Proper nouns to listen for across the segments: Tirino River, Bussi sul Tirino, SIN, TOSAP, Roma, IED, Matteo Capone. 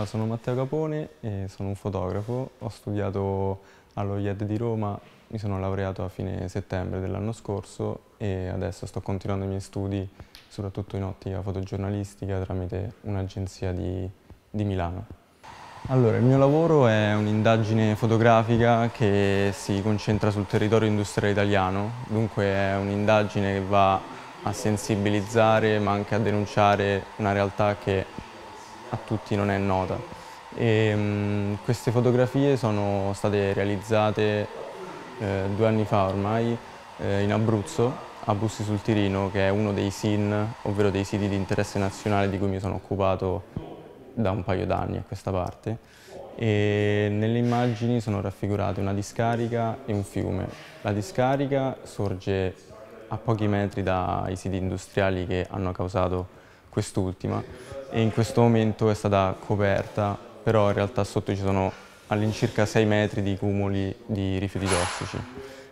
Allora, sono Matteo Capone e sono un fotografo. Ho studiato allo IED di Roma, mi sono laureato a fine settembre dell'anno scorso e adesso sto continuando i miei studi, soprattutto in ottica fotogiornalistica, tramite un'agenzia di Milano. Allora, il mio lavoro è un'indagine fotografica che si concentra sul territorio industriale italiano, dunque è un'indagine che va a sensibilizzare ma anche a denunciare una realtà che a tutti non è nota. E, queste fotografie sono state realizzate 2 anni fa ormai in Abruzzo, a Bussi sul Tirino, che è uno dei SIN, ovvero dei siti di interesse nazionale di cui mi sono occupato da un paio d'anni a questa parte. E nelle immagini sono raffigurate una discarica e un fiume. La discarica sorge a pochi metri dai siti industriali che hanno causato quest'ultima e in questo momento è stata coperta, però in realtà sotto ci sono all'incirca 6 metri di cumuli di rifiuti tossici,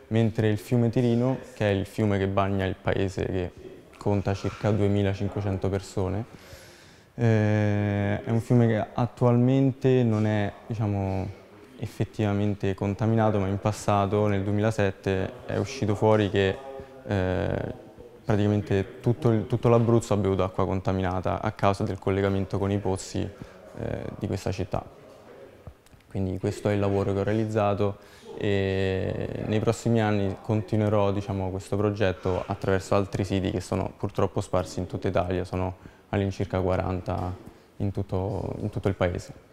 mentre il fiume Tirino, che è il fiume che bagna il paese che conta circa 2500 persone, è un fiume che attualmente non è, diciamo, effettivamente contaminato, ma in passato, nel 2007, è uscito fuori che praticamente tutto l'Abruzzo ha bevuto acqua contaminata a causa del collegamento con i pozzi di questa città. Quindi questo è il lavoro che ho realizzato e nei prossimi anni continuerò, diciamo, questo progetto attraverso altri siti che sono purtroppo sparsi in tutta Italia, sono all'incirca 40 in tutto il paese.